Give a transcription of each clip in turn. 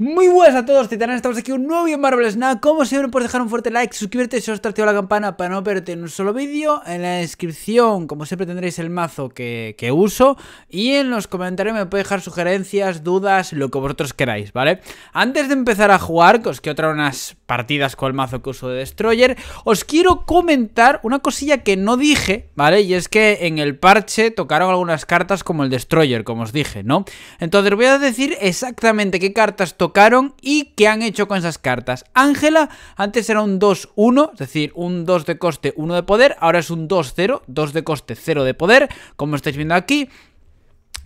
Muy buenas a todos, titanes, estamos aquí un nuevo vídeo en Marvel Snap. Como siempre, puedes dejar un fuerte like, suscribirte y si os activa la campana para no perderte en un solo vídeo. En la descripción, como siempre, tendréis el mazo que uso. Y en los comentarios me podéis dejar sugerencias, dudas, lo que vosotros queráis, ¿vale? Antes de empezar a jugar, os quiero traer unas partidas con el mazo que uso de Destroyer. Os quiero comentar una cosilla que no dije, ¿vale? Y es que en el parche tocaron algunas cartas como el Destroyer, como os dije, ¿no? Entonces voy a decir exactamente qué cartas tocaron y qué han hecho con esas cartas. Ángela antes era un 2-1, es decir, un 2 de coste, 1 de poder. Ahora es un 2-0, 2 de coste, 0 de poder, como estáis viendo aquí.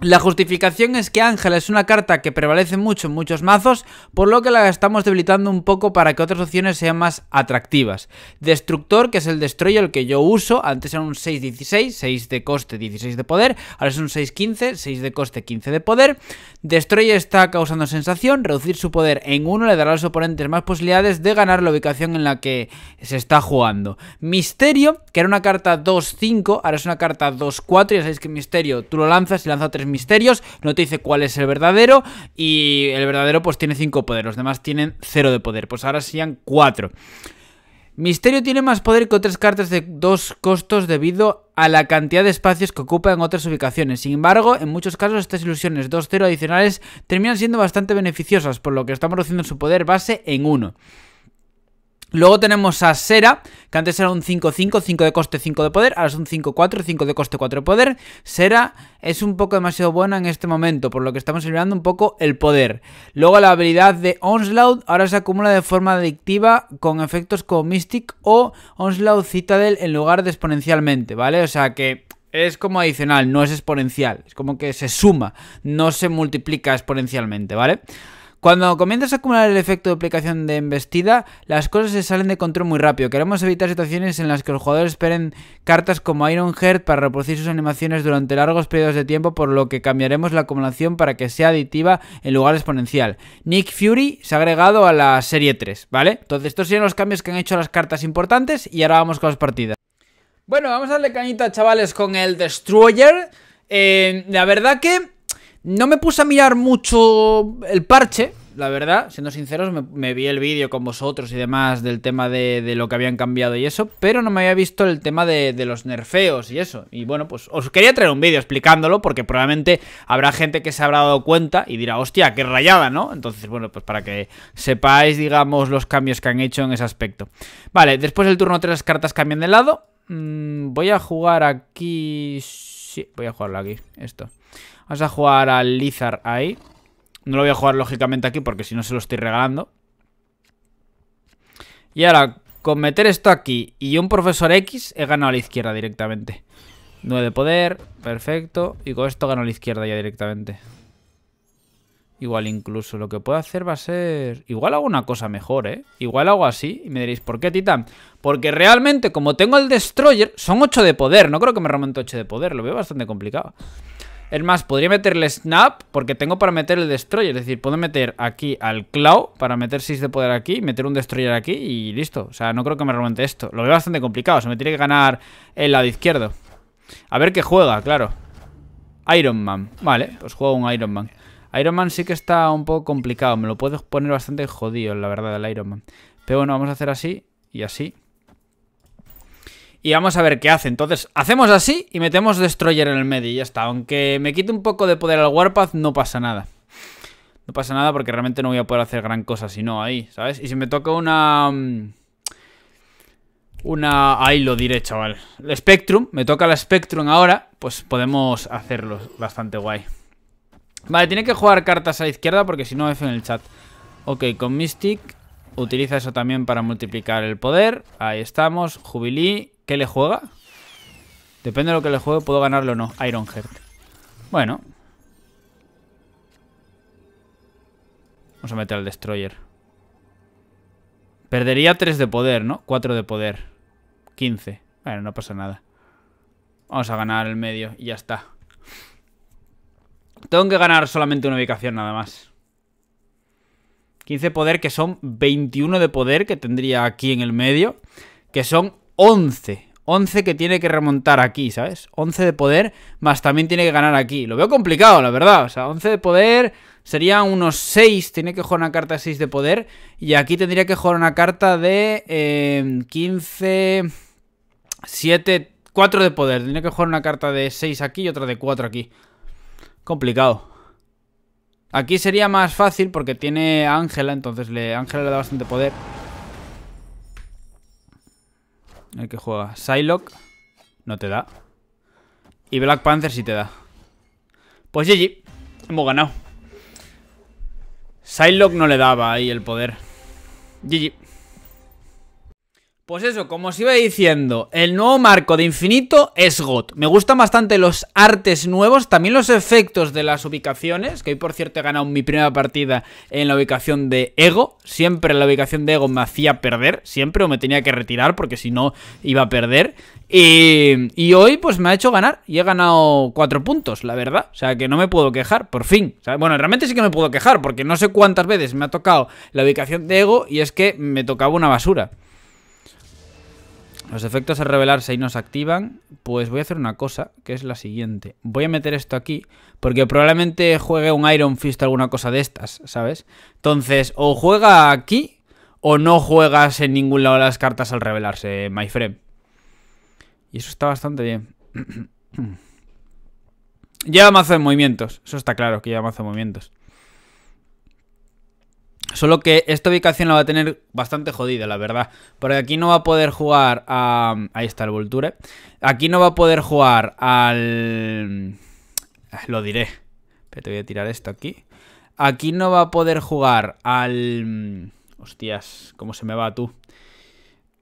La justificación es que Ángela es una carta que prevalece mucho en muchos mazos, por lo que la estamos debilitando un poco para que otras opciones sean más atractivas. Destructor, que es el Destroyer, el que yo uso, antes era un 6-16, 6 de coste, 16 de poder, ahora es un 6-15, 6 de coste, 15 de poder. Destroyer está causando sensación, reducir su poder en 1 le dará a los oponentes más posibilidades de ganar la ubicación en la que se está jugando. Mysterio, que era una carta 2-5, ahora es una carta 2-4, ya sabéis que Mysterio tú lo lanzas y lanza 3 misterios, no te dice cuál es el verdadero, y el verdadero pues tiene 5 poderes, los demás tienen 0 de poder, pues ahora serían 4. Mysterio tiene más poder que otras cartas de 2 costos debido a la cantidad de espacios que ocupa en otras ubicaciones. Sin embargo, en muchos casos estas ilusiones 2-0 adicionales terminan siendo bastante beneficiosas, por lo que estamos reduciendo su poder base en 1. Luego tenemos a Sera, que antes era un 5-5, 5 de coste, 5 de poder, ahora es un 5-4, 5 de coste, 4 de poder. Sera es un poco demasiado buena en este momento, por lo que estamos eliminando un poco el poder. Luego la habilidad de Onslaught ahora se acumula de forma adictiva con efectos como Mystic o Onslaught Citadel en lugar de exponencialmente, ¿vale? O sea que es como adicional, no es exponencial, es como que se suma, no se multiplica exponencialmente, ¿vale? Cuando comienzas a acumular el efecto de aplicación de embestida, las cosas se salen de control muy rápido. Queremos evitar situaciones en las que los jugadores esperen cartas como Iron Heart para reproducir sus animaciones durante largos periodos de tiempo, por lo que cambiaremos la acumulación para que sea aditiva en lugar exponencial. Nick Fury se ha agregado a la serie 3, ¿vale? Entonces estos serían los cambios que han hecho las cartas importantes y ahora vamos con las partidas. Bueno, vamos a darle cañita, chavales, con el Destroyer. La verdad que no me puse a mirar mucho el parche, la verdad, siendo sinceros, me vi el vídeo con vosotros y demás del tema de lo que habían cambiado y eso, pero no me había visto el tema de los nerfeos y eso. Y bueno, pues os quería traer un vídeo explicándolo porque probablemente habrá gente que se habrá dado cuenta y dirá, hostia, qué rayada, ¿no? Entonces, bueno, pues para que sepáis, digamos, los cambios que han hecho en ese aspecto. Vale, después del turno 3 las cartas cambian de lado. Voy a jugar aquí... Sí, voy a jugarlo aquí, esto. Vamos a jugar al Lizard ahí. No lo voy a jugar lógicamente aquí porque si no se lo estoy regalando. Y ahora, con meter esto aquí y un Professor X, he ganado a la izquierda directamente. 9 de poder, perfecto. Y con esto gano a la izquierda ya directamente. Igual incluso lo que puedo hacer va a ser... Igual hago una cosa mejor, ¿eh? Igual hago así y me diréis, ¿por qué, Titán? Porque realmente, como tengo el Destroyer, son 8 de poder. No creo que me remonte 8 de poder, lo veo bastante complicado. Es más, podría meterle Snap porque tengo para meter el Destroyer. Es decir, puedo meter aquí al Claw para meter 6 de poder aquí, meter un Destroyer aquí y listo. O sea, no creo que me remonte esto. Lo veo bastante complicado, se me tiene que ganar el lado izquierdo. A ver qué juega, claro. Iron Man, vale, pues juego un Iron Man. Iron Man sí que está un poco complicado. Me lo puedo poner bastante jodido, la verdad, el Iron Man. Pero bueno, vamos a hacer así y así. Y vamos a ver qué hace. Entonces, hacemos así y metemos Destroyer en el medio y ya está. Aunque me quite un poco de poder al Warpath, no pasa nada. No pasa nada porque realmente no voy a poder hacer gran cosa si no ahí, ¿sabes? Y si me toca ahí lo diré, chaval. El Spectrum. Me toca la Spectrum ahora, pues podemos hacerlo bastante guay. Vale, tiene que jugar cartas a la izquierda porque si no F en el chat. Ok, con Mystic utiliza eso también para multiplicar el poder. Ahí estamos, Jubilee. ¿Qué le juega? Depende de lo que le juegue, puedo ganarlo o no. Iron Heart. Bueno, vamos a meter al Destroyer. Perdería 3 de poder, ¿no? 4 de poder, 15. Bueno, no pasa nada. Vamos a ganar el medio y ya está. Tengo que ganar solamente una ubicación nada más. 15 de poder, que son 21 de poder que tendría aquí en el medio, que son 11 que tiene que remontar aquí, ¿sabes? 11 de poder, más también tiene que ganar aquí. Lo veo complicado, la verdad. O sea, 11 de poder, Sería unos 6, tenía que jugar una carta de 6 de poder. Y aquí tendría que jugar una carta de 15, 7, 4 de poder. Tendría que jugar una carta de 6 aquí y otra de 4 aquí. Complicado. Aquí sería más fácil porque tiene a Ángela, entonces Ángela le da bastante poder. El que juega Psylocke no te da. Y Black Panther sí te da. Pues GG, hemos ganado. Psylocke no le daba ahí el poder. GG. Pues eso, como os iba diciendo, el nuevo marco de infinito es GOT. Me gustan bastante los artes nuevos, también los efectos de las ubicaciones, que hoy por cierto he ganado mi primera partida en la ubicación de Ego. Siempre en la ubicación de Ego me hacía perder, siempre, o me tenía que retirar porque si no iba a perder. Y hoy pues me ha hecho ganar y he ganado 4 puntos, la verdad. O sea que no me puedo quejar, por fin. O sea, bueno, realmente sí que me puedo quejar porque no sé cuántas veces me ha tocado la ubicación de Ego y es que me tocaba una basura. Los efectos al revelarse y nos activan. Pues voy a hacer una cosa, que es la siguiente. Voy a meter esto aquí, porque probablemente juegue un Iron Fist o alguna cosa de estas, ¿sabes? Entonces, o juega aquí, o no juegas en ningún lado las cartas al revelarse, my friend. Y eso está bastante bien. Lleva mazo de movimientos. Eso está claro, que lleva mazo de movimientos. Solo que esta ubicación la va a tener bastante jodida, la verdad. Porque aquí no va a poder jugar a... Ahí está el Vulture. Aquí no va a poder jugar al... Lo diré. Pero te voy a tirar esto aquí. Aquí no va a poder jugar al... Hostias, cómo se me va tú.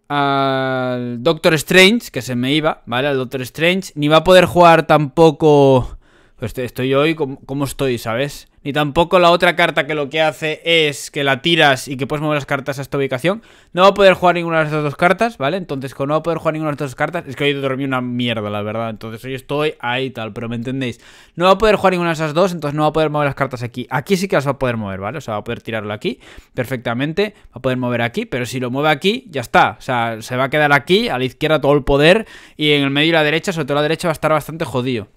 Al Doctor Strange, que se me iba, ¿vale? Al Doctor Strange. Ni va a poder jugar tampoco... Estoy hoy como estoy, ¿sabes? Ni tampoco la otra carta que lo que hace es que la tiras y que puedes mover las cartas a esta ubicación. No va a poder jugar ninguna de estas dos cartas, ¿vale? Entonces, como no va a poder jugar ninguna de estas dos cartas... Es que hoy dormí una mierda, la verdad. Entonces hoy estoy ahí tal, pero me entendéis. No va a poder jugar ninguna de esas dos, entonces no va a poder mover las cartas aquí. Aquí sí que las va a poder mover, ¿vale? O sea, va a poder tirarlo aquí perfectamente. Va a poder mover aquí, pero si lo mueve aquí, ya está. O sea, se va a quedar aquí, a la izquierda todo el poder. Y en el medio y la derecha, sobre todo la derecha, va a estar bastante jodido.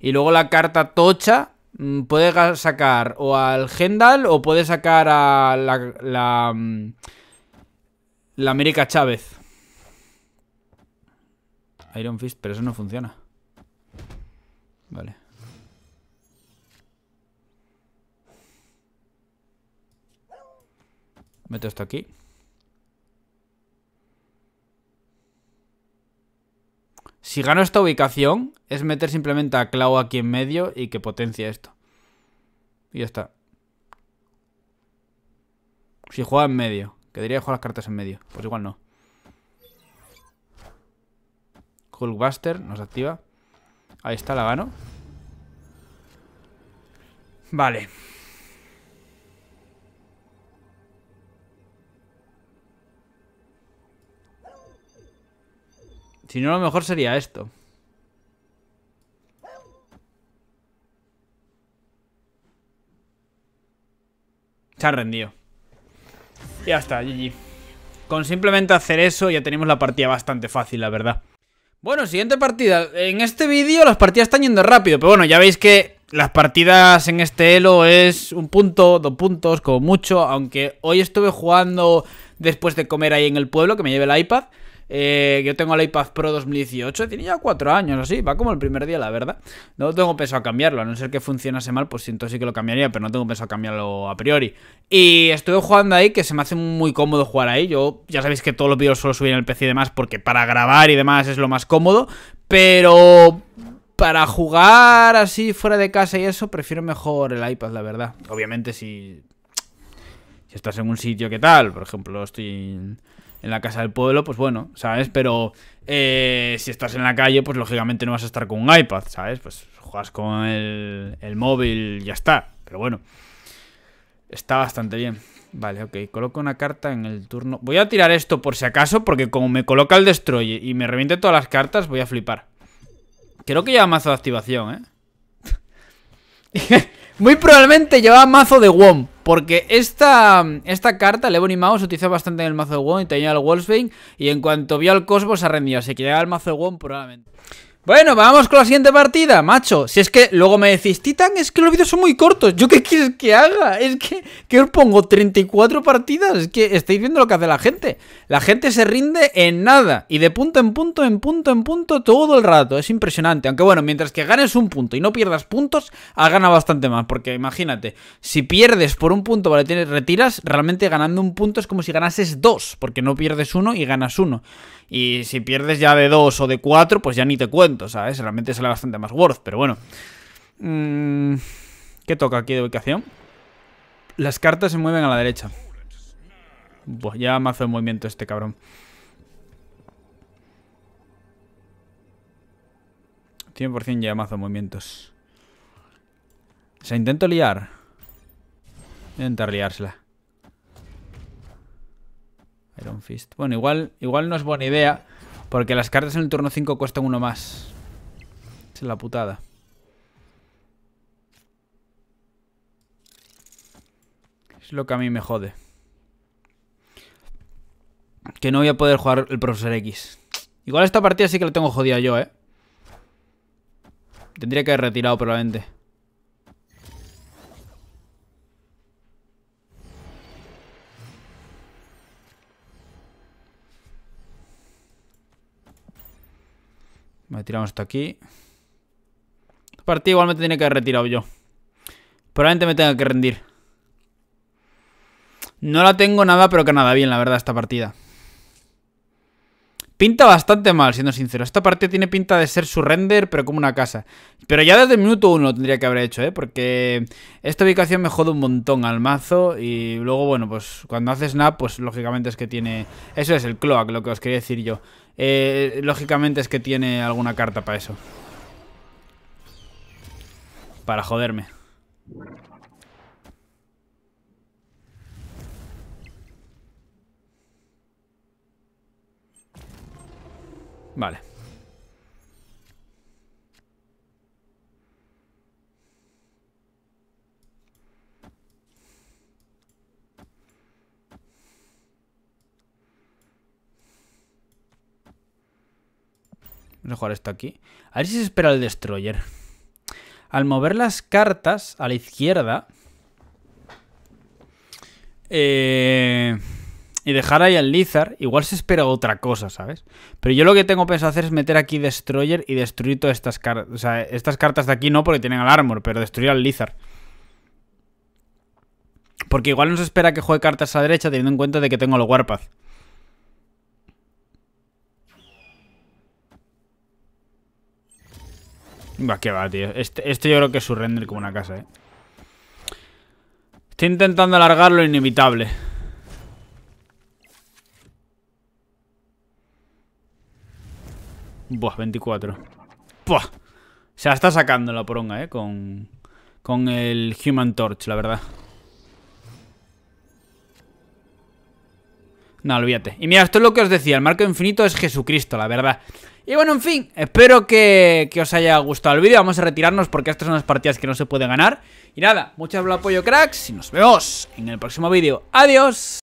Y luego la carta tocha puede sacar o al Gendal o puede sacar a la América Chávez. Iron Fist, pero eso no funciona. Vale. Meto esto aquí. Si gano esta ubicación, es meter simplemente a Klaw aquí en medio y que potencie esto. Y ya está. Si juega en medio, que diría jugar las cartas en medio. Pues igual no. Hulkbuster nos activa. Ahí está, la gano. Vale. Si no, lo mejor sería esto. Se han rendido. Ya está, GG. Con simplemente hacer eso ya tenemos la partida bastante fácil, la verdad. Bueno, siguiente partida. En este vídeo las partidas están yendo rápido, pero bueno, ya veis que las partidas en este elo es un punto, 2 puntos, como mucho. Aunque hoy estuve jugando después de comer ahí en el pueblo, que me llevé el iPad. Yo tengo el iPad Pro 2018, tiene ya 4 años así, va como el primer día, la verdad. No tengo pensado cambiarlo, a no ser que funcionase mal, pues entonces sí que lo cambiaría, pero no tengo pensado cambiarlo a priori. Y estuve jugando ahí, que se me hace muy cómodo jugar ahí. Yo ya sabéis que todos los vídeos suelo subir en el PC y demás, porque para grabar y demás es lo más cómodo, pero... para jugar así fuera de casa y eso, prefiero mejor el iPad, la verdad. Obviamente si estás en un sitio que tal, por ejemplo, estoy... en la casa del pueblo, pues bueno, ¿sabes? Pero si estás en la calle, pues lógicamente no vas a estar con un iPad, ¿sabes? Pues juegas con el móvil y ya está. Pero bueno, está bastante bien. Vale, ok, coloco una carta en el turno. Voy a tirar esto por si acaso, porque como me coloca el Destroyer y me reviente todas las cartas, voy a flipar. Creo que lleva mazo de activación, ¿eh? Muy probablemente llevaba mazo de Wong, porque esta carta, Ebony Maw, se utiliza bastante en el mazo de Wong y tenía el Wolfsbane. Y en cuanto vio al Cosmo se ha rendido, así que llegaba el mazo de Wong probablemente. Bueno, vamos con la siguiente partida, macho. Si es que luego me decís, Titan, es que los vídeos son muy cortos. ¿Yo qué quieres que haga? Es que os pongo 34 partidas. Es que estáis viendo lo que hace la gente. La gente se rinde en nada. Y de punto en punto, en punto, en punto, todo el rato. Es impresionante. Aunque bueno, mientras que ganes un punto y no pierdas puntos, has ganado bastante más. Porque imagínate, si pierdes por un punto, vale, retiras, realmente ganando un punto es como si ganases dos. Porque no pierdes uno y ganas uno. Y si pierdes ya de dos o de cuatro, pues ya ni te cuento, ¿sabes? Realmente sale bastante más worth, pero bueno. ¿Qué toca aquí de ubicación? Las cartas se mueven a la derecha. Buah, ya me hace el movimiento este cabrón. Ya mazo movimientos. O sea, intento liar. Voy a intentar liársela. Iron Fist. Bueno, igual no es buena idea. Porque las cartas en el turno 5 cuestan uno más. Es la putada. Es lo que a mí me jode. Que no voy a poder jugar el Profesor X. Igual esta partida sí que la tengo jodida yo, ¿eh? Tendría que haber retirado probablemente. Vale, tiramos hasta aquí. Esta partida igual me tenía que haber retirado yo. Probablemente me tenga que rendir. No la tengo nada, pero que nada bien, la verdad, esta partida. Pinta bastante mal, siendo sincero. Esta partida tiene pinta de ser surrender, pero como una casa. Pero ya desde el minuto 1 lo tendría que haber hecho, ¿eh? Porque esta ubicación me jode un montón al mazo. Y luego, bueno, pues cuando hace snap, pues lógicamente es que tiene... Eso es el Cloak, lo que os quería decir yo. Lógicamente es que tiene alguna carta para eso. Para joderme. Vale. Vamos a jugar esto aquí. A ver si se espera el Destroyer. Al mover las cartas a la izquierda y dejar ahí al Lizard, igual se espera otra cosa, ¿sabes? Pero yo lo que tengo pensado hacer es meter aquí Destroyer y destruir todas estas cartas. O sea, estas cartas de aquí no, porque tienen al Armor, pero destruir al Lizard. Porque igual nos espera que juegue cartas a la derecha, teniendo en cuenta de que tengo los Warpath. Va, que va, tío. Este yo creo que es surrender como una casa, ¿eh? Estoy intentando alargar lo inevitable. Buah, 24. Buah. Se la está sacando la poronga, con el Human Torch, la verdad. No, olvídate. Y mira, esto es lo que os decía. El marco infinito es Jesucristo, la verdad. Y bueno, en fin. Espero que os haya gustado el vídeo. Vamos a retirarnos porque estas son las partidas que no se puede ganar. Y nada, muchas gracias por el apoyo, cracks. Y nos vemos en el próximo vídeo. Adiós.